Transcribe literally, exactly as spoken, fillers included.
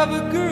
have a girl.